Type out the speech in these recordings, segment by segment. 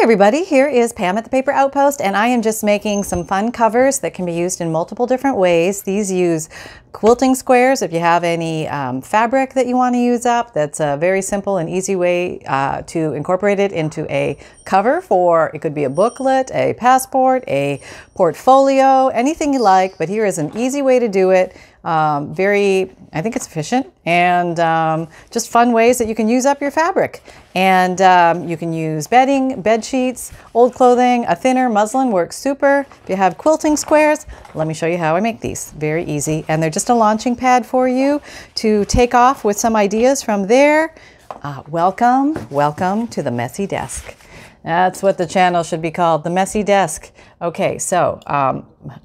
Hi everybody, here is Pam at The Paper Outpost, and I am just making some fun covers that can be used in multiple different ways. These use quilting squares. If you have any fabric that you want to use up, that's a very simple and easy way to incorporate it into a cover for, it could be a booklet, a passport, a portfolio, anything you like, but here is an easy way to do it. I think it's efficient and just fun ways that you can use up your fabric. And you can use bedding, bed sheets, old clothing, a thinner muslin works super. If you have quilting squares, let me show you how I make these. Very easy. And they're just a launching pad for you to take off with some ideas from there. Welcome to the messy desk. That's what the channel should be called, The Messy Desk. Okay, so,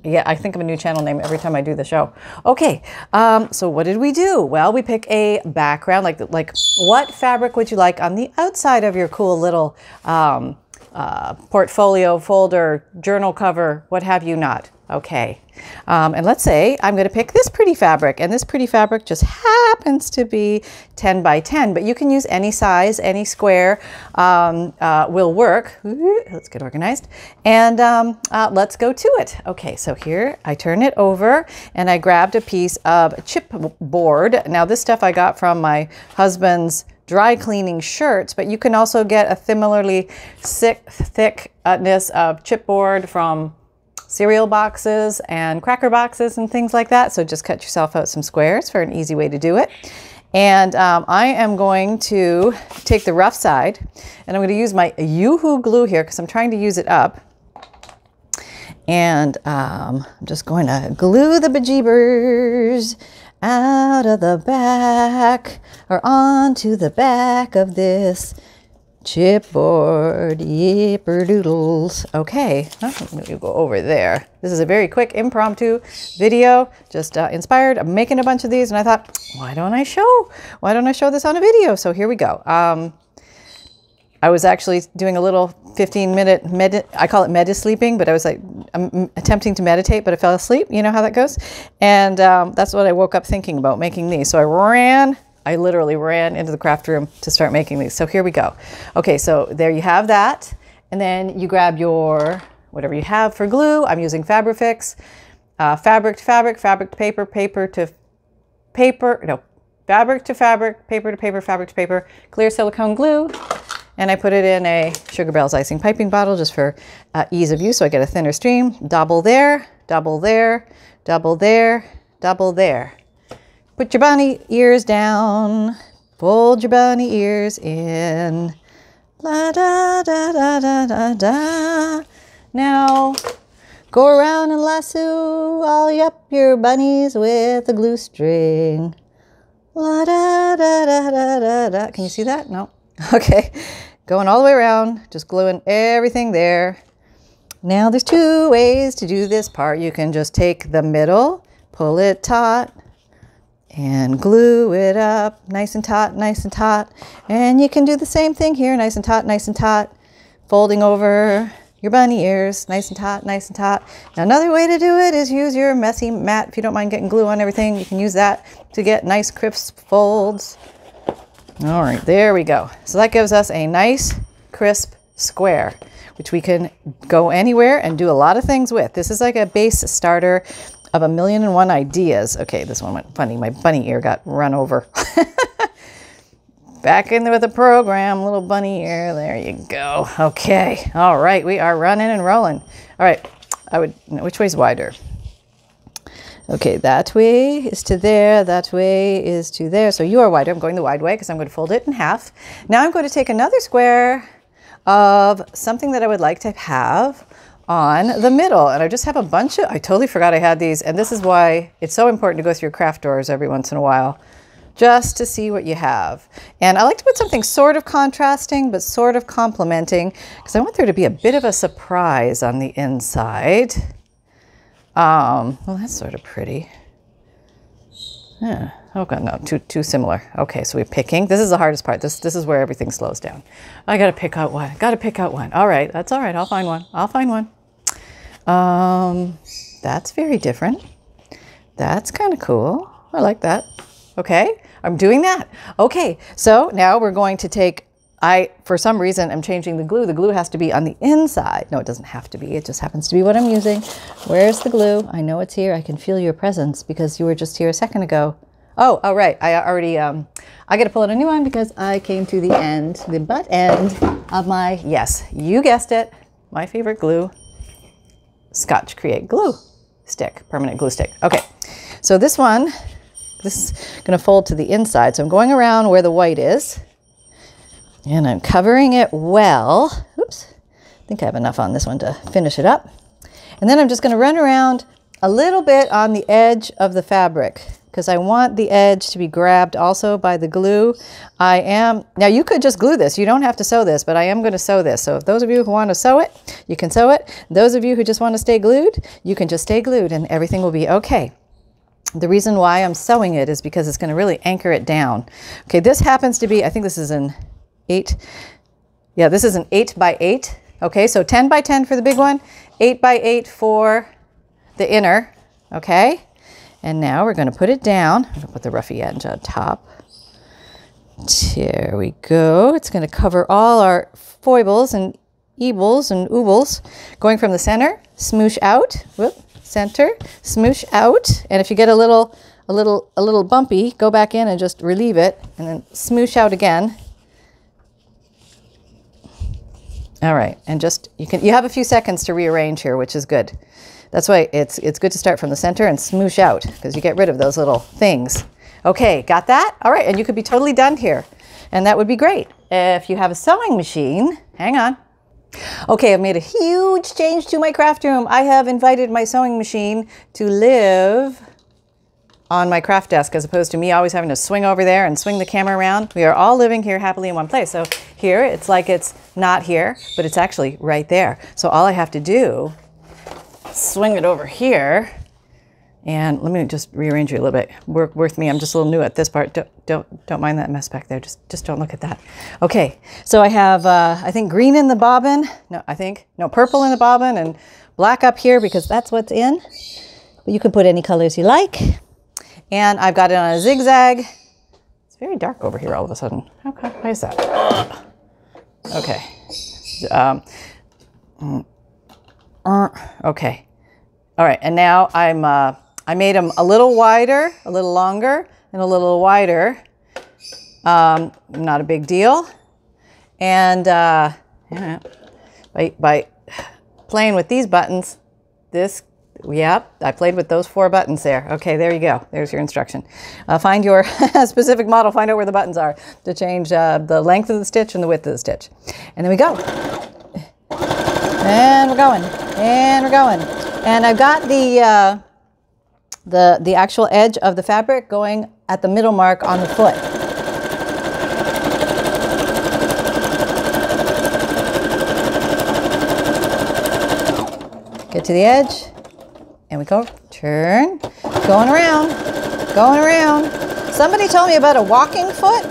yeah, I think of a new channel name every time I do the show. Okay, so what did we do? Well, we pick a background, like what fabric would you like on the outside of your cool little portfolio, folder, journal cover, what have you not. Okay, and let's say I'm going to pick this pretty fabric, and this pretty fabric just happens to be 10 by 10, but you can use any size, any square will work. Let's get organized, and let's go to it. Okay, so here I turn it over, and I grabbed a piece of chipboard. Now this stuff I got from my husband's dry cleaning shirts, but you can also get a similarly thickness of chipboard from cereal boxes and cracker boxes and things like that. So just cut yourself out some squares for an easy way to do it. And I am going to take the rough side, and I'm going to use my Yoo-hoo glue here because I'm trying to use it up. And I'm just going to glue the bejeebers out of the back or onto the back of this chipboard. Yipper doodles. Okay, you go over there. This is a very quick impromptu video, just inspired. I'm making a bunch of these, and I thought, why don't I show this on a video? So here we go. I was actually doing a little 15-minute I call it medi-sleeping, but I was like attempting to meditate, but I fell asleep. You know how that goes. And that's what I woke up thinking about, making these. So I literally ran into the craft room to start making these. So here we go. Okay, so there you have that. And then you grab your, whatever you have for glue. I'm using Fabrifix, fabric to fabric, fabric to paper, paper to paper, no, fabric to fabric, paper to paper, fabric to paper, clear silicone glue. And I put it in a Sugar Bells icing piping bottle just for ease of use. So I get a thinner stream, double there, double there, double there, double there. Put your bunny ears down, fold your bunny ears in, la da da da da da da. Now go around and lasso all up your bunnies with a glue string, la da da da da da da. Can you see that? No. Okay, going all the way around, just gluing everything there. Now there's two ways to do this part. You can just take the middle, pull it taut, and glue it up nice and taut, nice and taut. And you can do the same thing here, nice and taut, nice and taut, folding over your bunny ears, nice and taut, nice and taut. Now another way to do it is use your messy mat. If you don't mind getting glue on everything, you can use that to get nice crisp folds. All right, there we go. So that gives us a nice crisp square, which we can go anywhere and do a lot of things with. This is like a base starter of a million and one ideas. Okay, this one went funny. My bunny ear got run over. Back in with the program, little bunny ear. There you go. Okay. All right, we are running and rolling. All right, which way's wider? Okay, that way is to there, that way is to there. So you are wider. I'm going the wide way because I'm going to fold it in half. Now I'm going to take another square of something that I would like to have on the middle, and I just have a bunch of, I totally forgot I had these, and this is why it's so important to go through your craft drawers every once in a while, just to see what you have. And I like to put something sort of contrasting, but sort of complementing, because I want there to be a bit of a surprise on the inside. Well, that's sort of pretty. Yeah. Okay, no, too similar. Okay, so we're picking. This is the hardest part. This is where everything slows down. I gotta pick out one. Gotta pick out one. All right, that's all right. I'll find one. I'll find one. That's very different. That's kind of cool. I like that. Okay, I'm doing that. Okay, so now we're going to take I, for some reason, am changing the glue. The glue has to be on the inside. No, it doesn't have to be. It just happens to be what I'm using. Where's the glue? I know it's here. I can feel your presence because you were just here a second ago. Oh, all right. I already, I got to pull out a new one because I came to the end, the butt end of my, yes, you guessed it, my favorite glue, Scotch Create glue stick, permanent glue stick. Okay. So this one, this is going to fold to the inside. So I'm going around where the white is. And I'm covering it well. Oops, I think I have enough on this one to finish it up. And then I'm just going to run around a little bit on the edge of the fabric because I want the edge to be grabbed also by the glue. I am, now you could just glue this. You don't have to sew this, but I am going to sew this. So if those of you who want to sew it, you can sew it. Those of you who just want to stay glued, you can just stay glued and everything will be okay. The reason why I'm sewing it is because it's going to really anchor it down. Okay, this happens to be, I think this is an 8. Yeah, this is an 8 by 8. Okay, so 10 by 10 for the big one, 8 by 8 for the inner. Okay, and now we're going to put it down. I'm going to put the roughy edge on top. There we go. It's going to cover all our foibles and eebles and oobles. Going from the center, smoosh out. Whoop, center, smoosh out. And if you get a little bumpy, go back in and just relieve it, and then smoosh out again. All right, and just, you have a few seconds to rearrange here, which is good. That's why it's good to start from the center and smoosh out because you get rid of those little things. Okay, got that? All right, and you could be totally done here. And that would be great. If you have a sewing machine, hang on. Okay, I've made a huge change to my craft room. I have invited my sewing machine to live on my craft desk as opposed to me always having to swing over there and swing the camera around. We are all living here happily in one place. So here, it's like it's not here, but it's actually right there. So all I have to do, swing it over here, and let me just rearrange you a little bit. Work with me, I'm just a little new at this part. Don't mind that mess back there, just don't look at that. Okay, so I have, I think green in the bobbin. No, I think, no, purple in the bobbin and black up here because that's what's in. But you can put any colors you like. And I've got it on a zigzag. It's very dark over here all of a sudden. Okay, why is that? Okay. Okay. All right, and now I'm, I made them a little wider, a little longer, and a little wider. Not a big deal. And yeah, by playing with these buttons, this, yep, I played with those 4 buttons there. Okay, there you go. There's your instruction. Find your specific model. Find out where the buttons are to change the length of the stitch and the width of the stitch. And then we go. And we're going. And we're going. And I've got the actual edge of the fabric going at the middle mark on the foot. Get to the edge. And we go, turn, going around, going around. Somebody told me about a walking foot.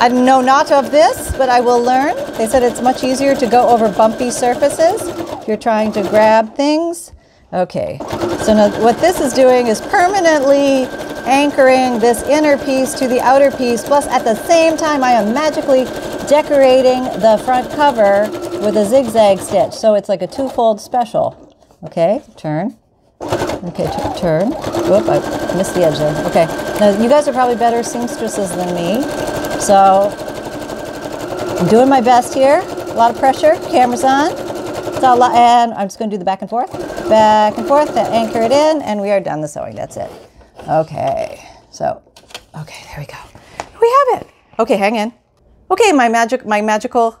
I know not of this, but I will learn. They said it's much easier to go over bumpy surfaces if you're trying to grab things. Okay, so now what this is doing is permanently anchoring this inner piece to the outer piece, plus at the same time I am magically decorating the front cover with a zigzag stitch. So it's like a twofold special. Okay, turn. Okay, turn. Whoop, I missed the edge there. Okay, now you guys are probably better seamstresses than me, so I'm doing my best here. A lot of pressure, camera's on. It's all, and I'm just going to do the back and forth, to anchor it in, and we are done the sewing. That's it. Okay, so, okay, there we go. We have it. Okay, hang in. Okay, my magical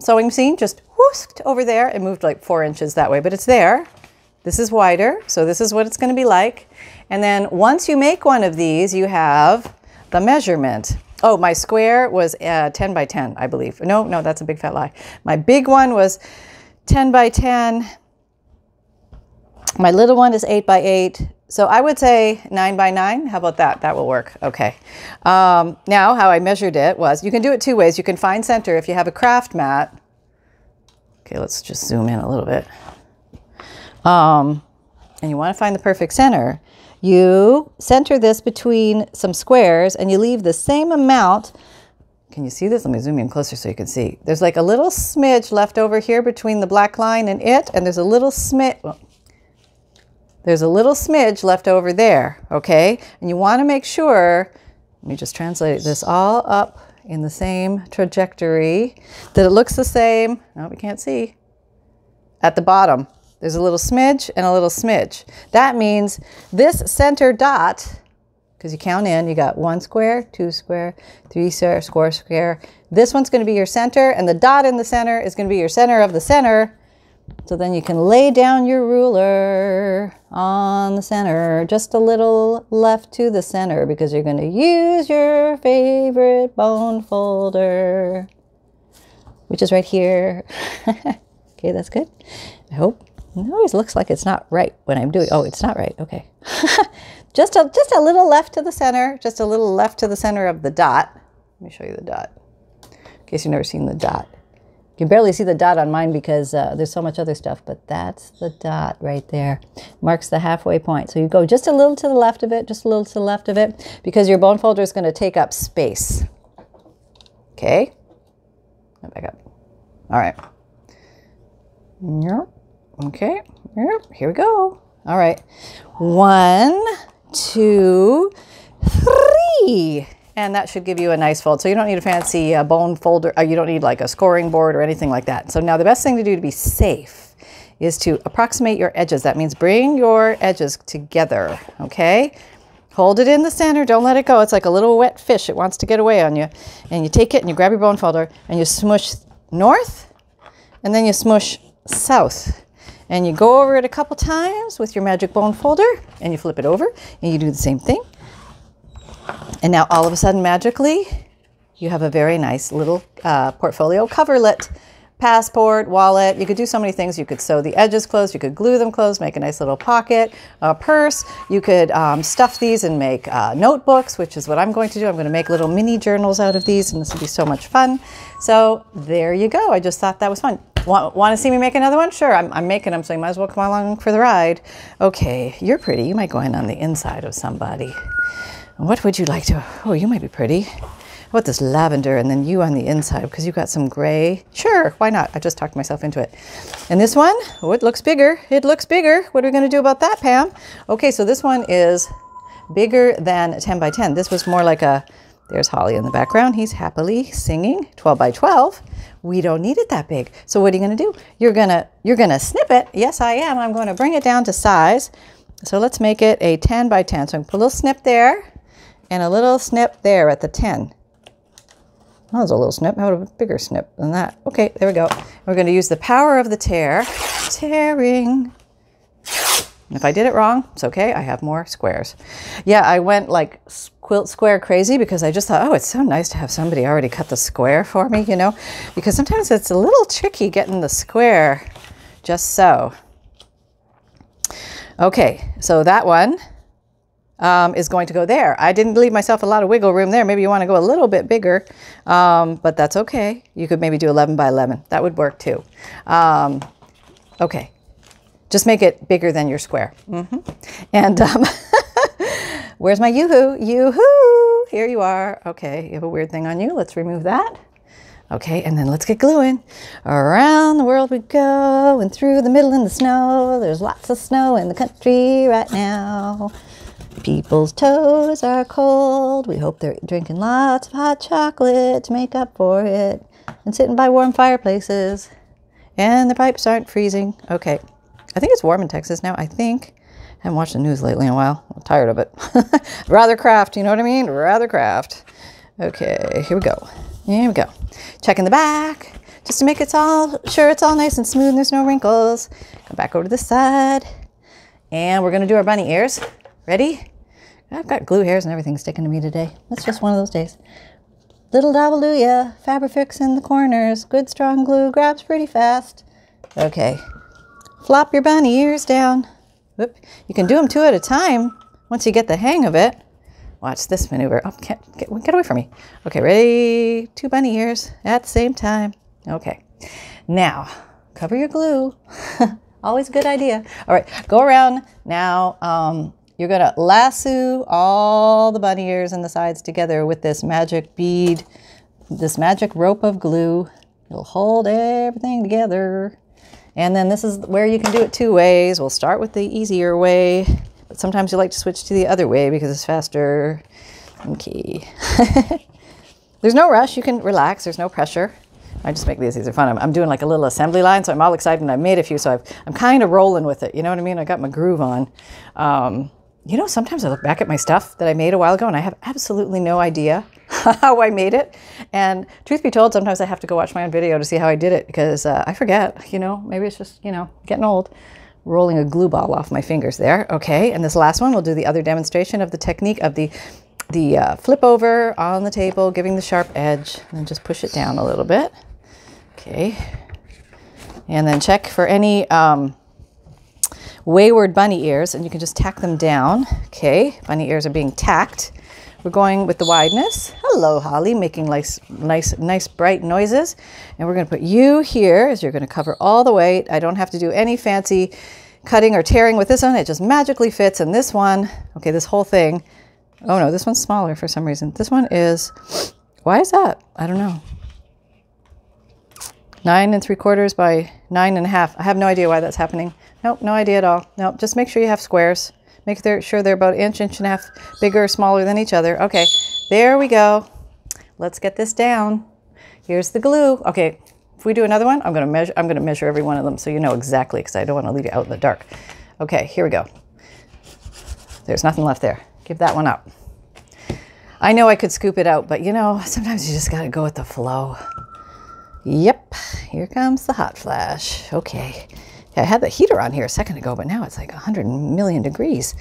sewing machine just whisked over there. It moved like 4 inches that way, but it's there. This is wider, so this is what it's going to be like. And then once you make one of these, you have the measurement. Oh, my square was 10 by 10, I believe. No, no, that's a big fat lie. My big one was 10 by 10. My little one is 8 by 8. So I would say 9 by 9. How about that? That will work. Okay. Now how I measured it was, you can do it 2 ways. You can find center if you have a craft mat. Okay, let's just zoom in a little bit. And you want to find the perfect center. You center this between some squares and you leave the same amount Can you see this? Let me zoom in closer so you can see. There's like a little smidge left over here between the black line and it, and there's a little smidge. Well, there's a little smidge left over there, okay? And you want to make sure, let me just translate this all up in the same trajectory, that it looks the same. No, we can't see. At the bottom, there's a little smidge and a little smidge. That means this center dot, because you count in, you got one square, two square, three square, square. This one's going to be your center, and the dot in the center is going to be your center of the center. So then you can lay down your ruler on the center, just a little left to the center, because you're going to use your favorite bone folder, which is right here. Okay, that's good. I hope. It always looks like it's not right when I'm doing, oh, it's not right, okay. Just a little left to the center, just a little left to the center of the dot. Let me show you the dot, in case you've never seen the dot. You can barely see the dot on mine because there's so much other stuff, but that's the dot right there. Marks the halfway point. So you go just a little to the left of it, just a little to the left of it, because your bone folder is going to take up space. Okay, back up. All right. Yep. Okay, here we go. All right, 1, 2, 3. And that should give you a nice fold. So you don't need a fancy bone folder. You don't need like a scoring board or anything like that. So now the best thing to do to be safe is to approximate your edges. That means bring your edges together, okay? Hold it in the center, don't let it go. It's like a little wet fish, it wants to get away on you. And you take it and you grab your bone folder and you smush north, and then you smush south. And you go over it a couple times with your magic bone folder, and you flip it over and you do the same thing. And now all of a sudden, magically, you have a very nice little portfolio coverlet, passport, wallet. You could do so many things. You could sew the edges closed. You could glue them closed, make a nice little pocket, a purse. You could stuff these and make notebooks, which is what I'm going to do. I'm going to make little mini journals out of these, and this will be so much fun. So there you go. I just thought that was fun. Want to see me make another one? Sure, I'm making them, so you might as well come along for the ride. Okay, you're pretty. You might go in on the inside of somebody. What would you like to, oh, you might be pretty. How about this lavender and then you on the inside because you've got some gray? Sure, why not? I just talked myself into it. And this one, oh, it looks bigger. It looks bigger. What are we going to do about that, Pam? Okay, so this one is bigger than 10 by 10. This was more like a, there's Holly in the background. He's happily singing 12 by 12. We don't need it that big. So what are you going to do? You're going to snip it. Yes, I am. I'm going to bring it down to size. So let's make it a 10 by 10. So I'm going to put a little snip there. And a little snip there at the 10. That was a little snip. How about a bigger snip than that? Okay, there we go. We're going to use the power of the tearing. If I did it wrong, it's okay. I have more squares. Yeah, I went like quilt square crazy because I just thought, oh, it's so nice to have somebody already cut the square for me, you know, because sometimes it's a little tricky getting the square just so. Okay, so that one. Is going to go there. I didn't leave myself a lot of wiggle room there. Maybe you want to go a little bit bigger, but that's okay. You could maybe do 11 by 11. That would work too. Okay, just make it bigger than your square. And where's my yoo-hoo? Yoo-hoo! Here you are. Okay, you have a weird thing on you. Let's remove that. Okay, and then let's get gluing. Around the world we go and through the middle in the snow. There's lots of snow in the country right now. People's toes are cold. We hope they're drinking lots of hot chocolate to make up for it and sitting by warm fireplaces. And the pipes aren't freezing. Okay. I think it's warm in Texas now. I think. I haven't watched the news lately in a while. I'm tired of it. Rather craft. You know what I mean? Rather craft. Okay. Here we go. Here we go. Checking the back just to make it all sure it's all nice and smooth and there's no wrinkles. Come back over to this side. And we're going to do our bunny ears. Ready? I've got glue hairs and everything sticking to me today. That's just one of those days. Little dabble ya, Fabrifix in the corners. Good strong glue, grabs pretty fast. Okay. Flop your bunny ears down. Whoop. You can do them two at a time once you get the hang of it. Watch this maneuver. Oh, can't get away from me. Okay, ready? Two bunny ears at the same time. Okay. Now, cover your glue. Always a good idea. All right, go around now. You're going to lasso all the bunny ears and the sides together with this magic bead this magic rope of glue. It'll hold everything together. And then this is where you can do it two ways. We'll start with the easier way, but sometimes you like to switch to the other way because it's faster. Okay. There's no rush. You can relax. There's no pressure. I just make these are fun. I'm doing like a little assembly line, so I'm all excited and I've made a few, so I'm kind of rolling with it. You know what I mean? I got my groove on. You know, sometimes I look back at my stuff that I made a while ago and I have absolutely no idea how I made it. And truth be told, sometimes I have to go watch my own video to see how I did it because I forget, you know, maybe it's just, you know, getting old. Rolling a glue ball off my fingers there. Okay, and this last one, we'll do the other demonstration of the technique of the flip over on the table, giving the sharp edge, and then just push it down a little bit. Okay, and then check for any wayward bunny ears, and you can just tack them down. Okay, bunny ears are being tacked. We're going with the wideness. Hello, Holly, making nice bright noises. And we're going to put you here as you're going to cover all the weight. I don't have to do any fancy cutting or tearing with this one. It just magically fits. And this one, okay, this whole thing. Oh no, this one's smaller for some reason. This one is, why is that? I don't know. 9 3/4 by 9 1/2. I have no idea why that's happening. Nope, no idea at all. Nope, just make sure you have squares. Make sure they're about inch and a half bigger or smaller than each other. Okay, there we go. Let's get this down. Here's the glue. Okay, if we do another one, I'm gonna measure every one of them so you know exactly, because I don't want to leave you out in the dark. Okay, here we go. There's nothing left there. Give that one up. I know I could scoop it out, but you know, sometimes you just gotta go with the flow. Yep, here comes the hot flash. Okay, I had the heater on here a second ago, but now it's like 100 million degrees.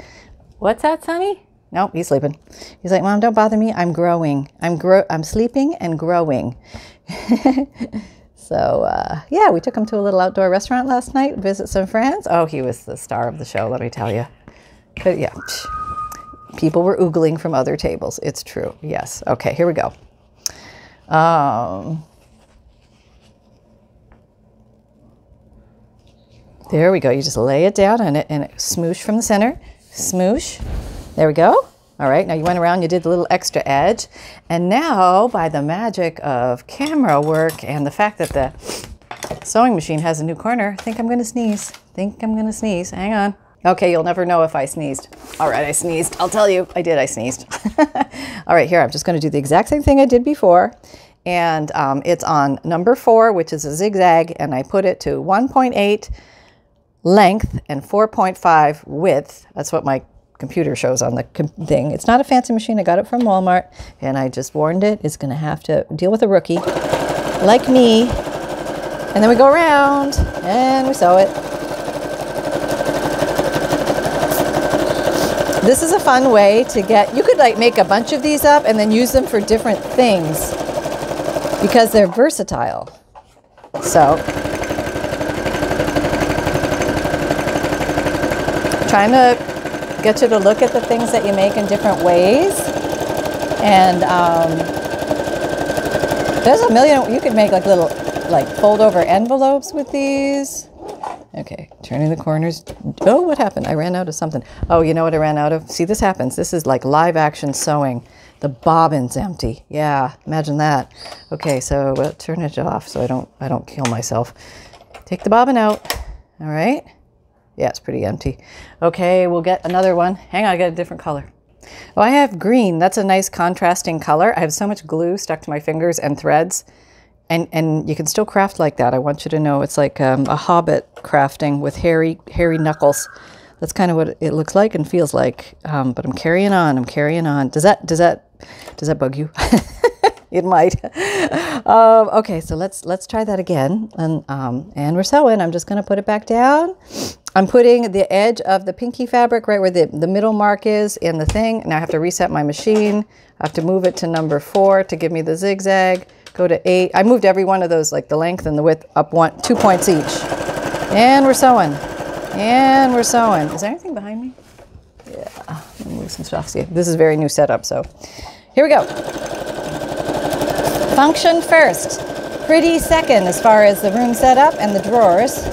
What's that, Sonny? Nope, he's sleeping. He's like, Mom, don't bother me. I'm growing. I'm sleeping and growing. So yeah, we took him to a little outdoor restaurant last night, visit some friends. Oh, he was the star of the show, let me tell you. But yeah, people were oogling from other tables. It's true. Yes. Okay, here we go. There we go. You just lay it down on it and it smoosh from the center. Smoosh. There we go. All right. Now you went around, you did the little extra edge. And now by the magic of camera work and the fact that the sewing machine has a new corner, I think I'm going to sneeze. Hang on. Okay. You'll never know if I sneezed. All right. I sneezed. I'll tell you. I did. I sneezed. All right. Here, I'm just going to do the exact same thing I did before. And it's on number 4, which is a zigzag. And I put it to 1.8. length and 4.5 width. That's what my computer shows on the thing. It's not a fancy machine. I got it from Walmart and I just warned it. It's going to have to deal with a rookie like me. And then we go around and we sew it. This is a fun way to get, you could like make a bunch of these up and then use them for different things because they're versatile. So trying to get you to look at the things that you make in different ways. And there's a million, you could make like little like fold over envelopes with these. Okay, turning the corners. Oh, what happened? I ran out of something. Oh, you know what I ran out of? See, this happens. This is like live action sewing. The bobbin's empty. Yeah, imagine that. Okay, so we'll turn it off so I don't kill myself. Take the bobbin out. All right. Yeah, it's pretty empty. Okay, we'll get another one. Hang on, I got a different color. Oh, I have green. That's a nice contrasting color. I have so much glue stuck to my fingers and threads. And you can still craft like that. I want you to know it's like a hobbit crafting with hairy knuckles. That's kind of what it looks like and feels like. But I'm carrying on. Does that bug you? It might. Okay, so let's try that again. And we're sewing. I'm just going to put it back down. I'm putting the edge of the pinky fabric right where the middle mark is in the thing. Now I have to reset my machine. I have to move it to number 4 to give me the zigzag. Go to 8. I moved every one of those, like the length and the width, up 2 points each. And we're sewing. Is there anything behind me? Yeah. Let me move some stuff. See, this is a very new setup, so here we go. Function first, pretty second as far as the room setup and the drawers.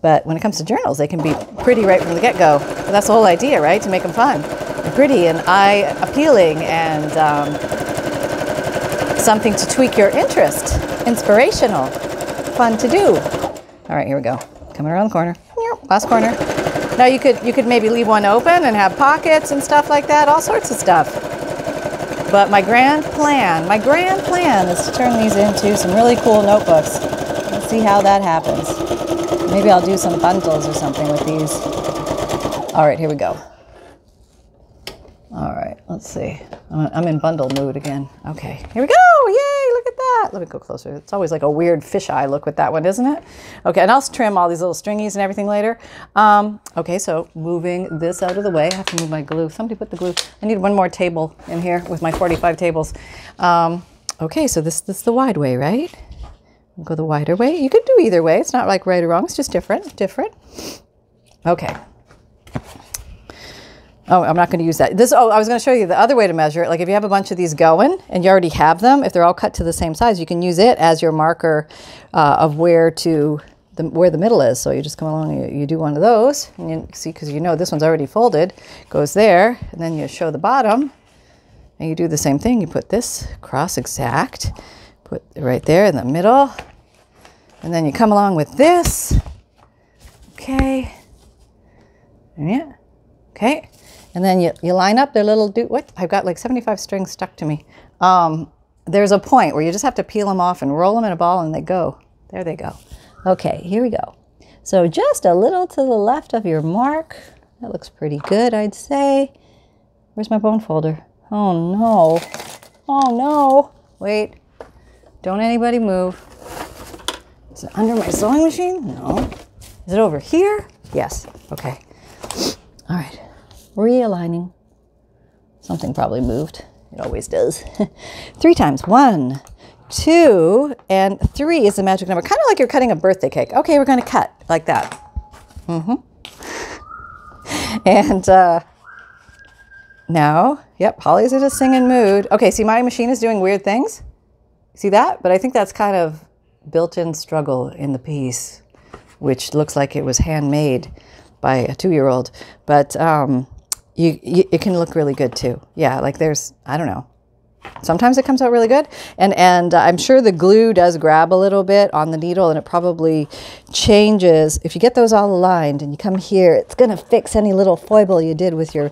But when it comes to journals, they can be pretty right from the get-go. That's the whole idea, right? To make them fun. pretty and eye-appealing and something to tweak your interest. Inspirational. Fun to do. All right, here we go. Coming around the corner. Last corner. Now you could maybe leave one open and have pockets and stuff like that, all sorts of stuff. But my grand plan is to turn these into some really cool notebooks. Let's see how that happens. Maybe I'll do some bundles or something with these. All right, here we go. All right, let's see. I'm in bundle mood again. Okay, here we go. Yay, look at that. Let me go closer. It's always like a weird fisheye look with that one, isn't it? Okay, and I'll trim all these little stringies and everything later. Okay, so moving this out of the way. I have to move my glue. Somebody put the glue. I need one more table in here with my 45 tables. Okay, so this is the wide way, right? We'll go the wider way. You could do either way. It's not like right or wrong. It's just different. Okay. Oh, I'm not going to use that. I was going to show you the other way to measure it. Like if you have a bunch of these going and you already have them, if they're all cut to the same size, you can use it as your marker of where the middle is. So you just come along and you do one of those, and you see, because you know this one's already folded, goes there, and then you show the bottom, and you do the same thing. You put this cross exact, put it right there in the middle, and then you come along with this. Okay. Yeah. Okay. And then you line up their little what? I've got like 75 strings stuck to me. There's a point where you just have to peel them off and roll them in a ball and they go. There they go. Okay, here we go. So just a little to the left of your mark. That looks pretty good, I'd say. Where's my bone folder? Oh no. Oh no. Wait. Don't anybody move. Is it under my sewing machine? No. Is it over here? Yes. Okay. All right. Realigning. Something probably moved. It always does. 3 times. 1, 2, and 3 is the magic number. Kind of like you're cutting a birthday cake. Okay, we're going to cut like that. And now, yep, Holly's in a singing mood. Okay, see, my machine is doing weird things. See that? But I think that's kind of built-in struggle in the piece, which looks like it was handmade by a 2-year-old, but it can look really good too. Yeah, like I don't know. Sometimes it comes out really good, and I'm sure the glue does grab a little bit on the needle, and it probably changes. If you get those all aligned and you come here, it's gonna fix any little foible you did with your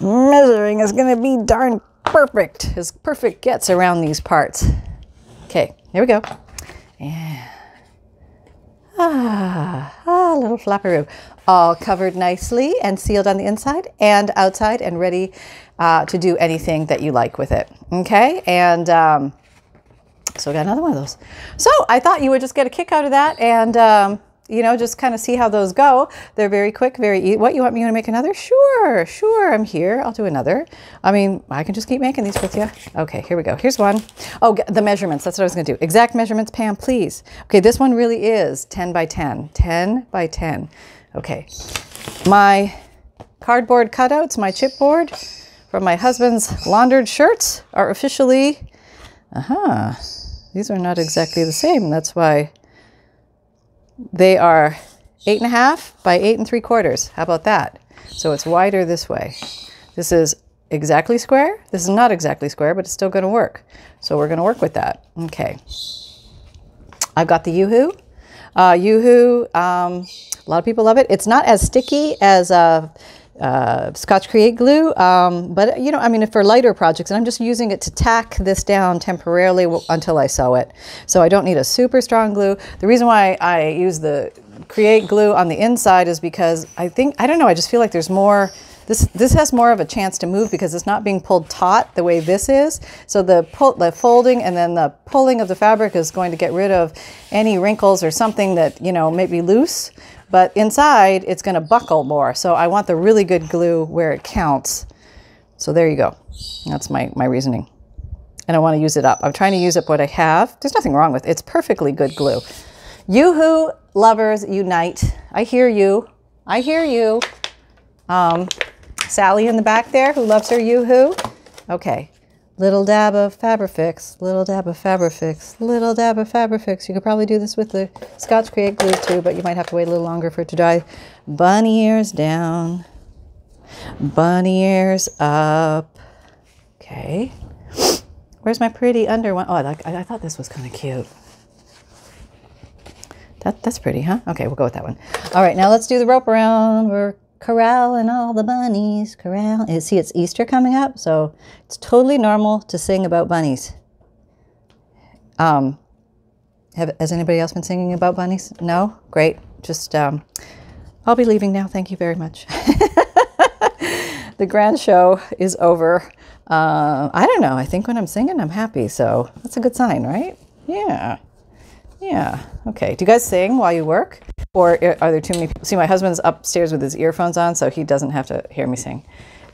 measuring. It's gonna be darn perfect, as perfect gets around these parts. Okay, here we go. Yeah. Ah, little flapperoo. All covered nicely and sealed on the inside and outside and ready to do anything that you like with it. Okay, and so I got another one of those. So I thought you would just get a kick out of that and, you know, just kind of see how those go. They're very quick, very easy. What, you want me to make another? Sure, sure, I'm here. I'll do another. I mean, I can just keep making these with you. Okay, here we go. Here's one. Oh, the measurements. That's what I was going to do. Exact measurements, Pam, please. Okay, this one really is 10 by 10. 10 by 10. Okay. My cardboard cutouts, my chipboard from my husband's laundered shirts are officially... These are not exactly the same. That's why... They are 8.5 by 8.75. How about that? So it's wider this way. This is exactly square. This is not exactly square, but it's still going to work. So we're going to work with that. Okay. I've got the Yoo-Hoo. A lot of people love it. It's not as sticky as Scotch Create glue, but you know, I mean, for lighter projects, and I'm just using it to tack this down temporarily until I sew it. So I don't need a super strong glue. The reason why I use the Create glue on the inside is because I don't know, I just feel like there's more, this has more of a chance to move because it's not being pulled taut the way this is. So the folding and then the pulling of the fabric is going to get rid of any wrinkles or something that, you know, may be loose. But inside, it's going to buckle more. So I want the really good glue where it counts. So there you go. That's my reasoning. And I want to use it up. I'm trying to use up what I have. There's nothing wrong with it. It's perfectly good glue. Yoo-Hoo lovers unite. I hear you. I hear you. Sally in the back there who loves her Yoo-Hoo. Okay. Little dab of Fabrifix, little dab of Fabrifix, little dab of Fabrifix. You could probably do this with the Scotch Create glue too, but you might have to wait a little longer for it to dry. Bunny ears down. Bunny ears up. Okay. Where's my pretty under one? Oh, I thought this was kind of cute. That's pretty, huh? Okay, we'll go with that one. All right, now let's do the rope around. We're corralling all the bunnies. Corral. See, it's Easter coming up, so it's totally normal to sing about bunnies. Has anybody else been singing about bunnies? No? Great. Just, I'll be leaving now. Thank you very much. The grand show is over. I don't know. I think when I'm singing, I'm happy. So that's a good sign, right? Yeah. Yeah. Okay. Do you guys sing while you work? Or are there too many people? See, my husband's upstairs with his earphones on, so he doesn't have to hear me sing.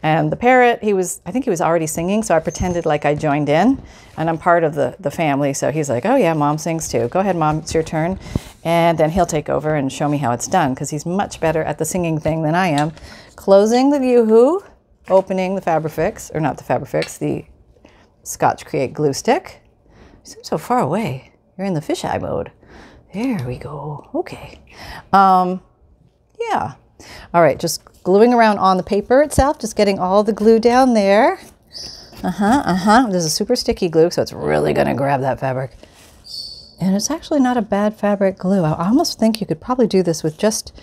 And the parrot, I think he was already singing, so I pretended like I joined in, and I'm part of the family, so he's like, oh yeah, Mom sings too. Go ahead, Mom, it's your turn. And then he'll take over and show me how it's done, because he's much better at the singing thing than I am. Closing the Yoo-hoo, opening the Fabri-Fix, or not the Fabri-Fix, the Scotch Create glue stick. You seem so far away. You're in the fisheye mode. There we go. Okay. Yeah. All right, just gluing around on the paper itself, just getting all the glue down there. This is super sticky glue, so it's really going to grab that fabric. And it's actually not a bad fabric glue. I almost think you could probably do this with just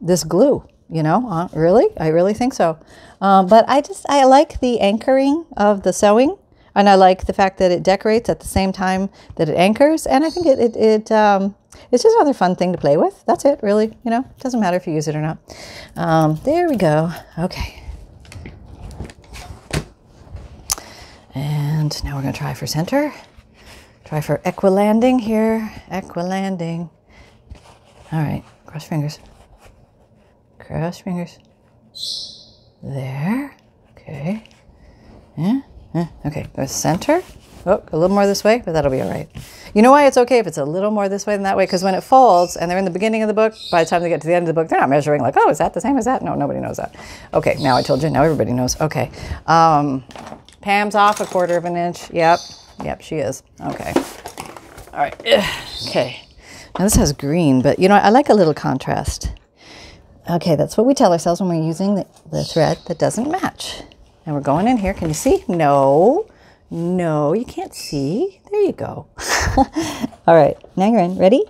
this glue, you know? Really? I really think so. But I like the anchoring of the sewing, and I like the fact that it decorates at the same time that it anchors, and I think it's just another fun thing to play with. That's it, really. You know, it doesn't matter if you use it or not. There we go. Okay. And now we're going to try for center. Try for equilanding here. Equilanding. All right. Cross fingers. Cross fingers. There. Okay. Yeah. Okay. Go center. Oh, a little more this way, but that'll be all right. You know why it's okay if it's a little more this way than that way? Because when it folds, and they're in the beginning of the book, by the time they get to the end of the book, they're not measuring like, oh, is that the same as that? No, nobody knows that. Okay, now I told you. Now everybody knows. Okay. Pam's off 1/4 of an inch. Yep. Yep, she is. Okay. All right. Okay. Now this has green, but you know, I like a little contrast. Okay, that's what we tell ourselves when we're using the thread that doesn't match. And we're going in here. Can you see? No. No, you can't see. There you go. All right, now you're in. Ready?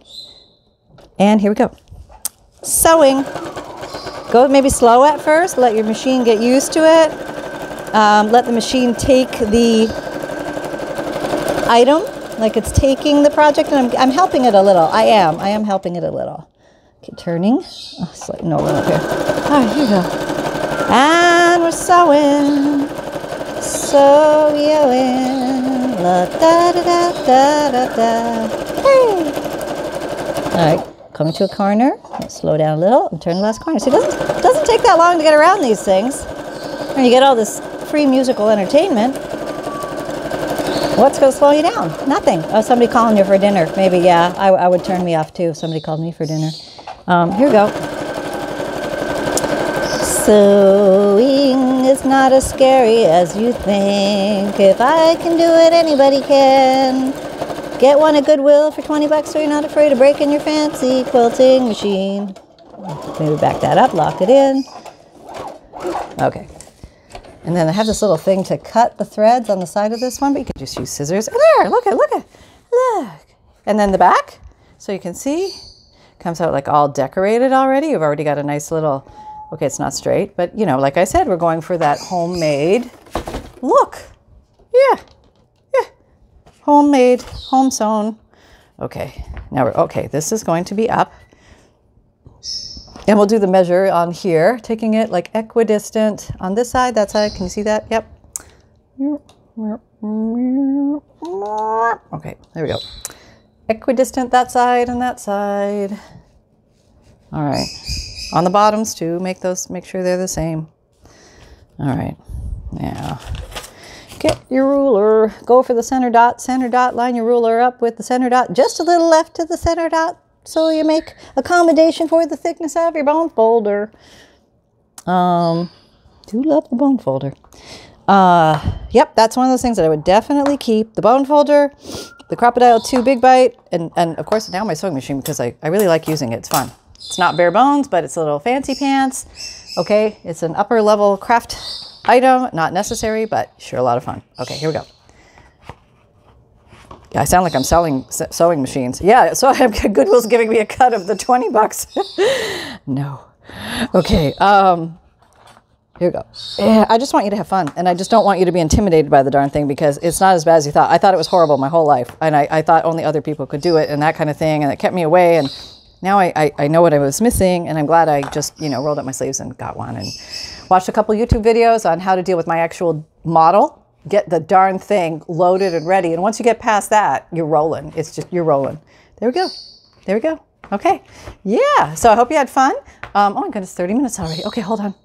And here we go. Sewing. Go maybe slow at first. Let your machine get used to it. Let the machine take the item, like it's taking the project. And I'm helping it a little. I am helping it a little. Okay, turning. Oh, it's like no room up here. All right, here we go. And we're sewing. So we are in la da da da da da da. Hey! All right, coming to a corner. Let's slow down a little and turn the last corner. See, it doesn't take that long to get around these things. And you get all this free musical entertainment. What's going to slow you down? Nothing. Oh, somebody calling you for dinner. Maybe, yeah. I would turn me off too if somebody called me for dinner. Here we go. Sewing is not as scary as you think. If I can do it, anybody can. Get one at Goodwill for 20 bucks so you're not afraid of breaking your fancy quilting machine. Maybe back that up, lock it in. Okay. And then I have this little thing to cut the threads on the side of this one, but you can just use scissors. Oh, there, look. And then the back, so you can see, comes out like all decorated already. You've already got a nice little... Okay, it's not straight, but you know, like I said, we're going for that homemade look. Yeah, yeah, homemade, home sewn. Okay, now we're okay. This is going to be up, and we'll do the measure on here, taking it like equidistant on this side, that side. Can you see that? Yep. Okay, there we go. Equidistant that side and that side. All right. On the bottoms too, make sure they're the same. All right, now get your ruler, go for the center dot, line your ruler up with the center dot, just a little left to the center dot, so you make accommodation for the thickness of your bone folder. Do love the bone folder. Yep, that's one of those things that I would definitely keep, the bone folder, the Crocodile 2 Big Bite, and of course now my sewing machine, because I really like using it, it's fun. It's not bare bones, but it's a little fancy pants. Okay, it's an upper level craft item, not necessary, but sure a lot of fun. Okay, here we go. Yeah, I sound like I'm selling sewing machines. Yeah, so Goodwill's giving me a cut of the 20 bucks. No. Okay, here we go. Yeah, I just want you to have fun, and I just don't want you to be intimidated by the darn thing, because it's not as bad as you thought. I thought it was horrible my whole life, and I thought only other people could do it and that kind of thing, and it kept me away, and now I know what I was missing, and I'm glad I just, you know, rolled up my sleeves and got one and watched a couple YouTube videos on how to deal with my actual model, get the darn thing loaded and ready, and once you get past that, you're rolling. It's just, you're rolling. There we go. There we go. Okay. Yeah. So I hope you had fun. Oh my goodness, 30 minutes already. Okay, hold on.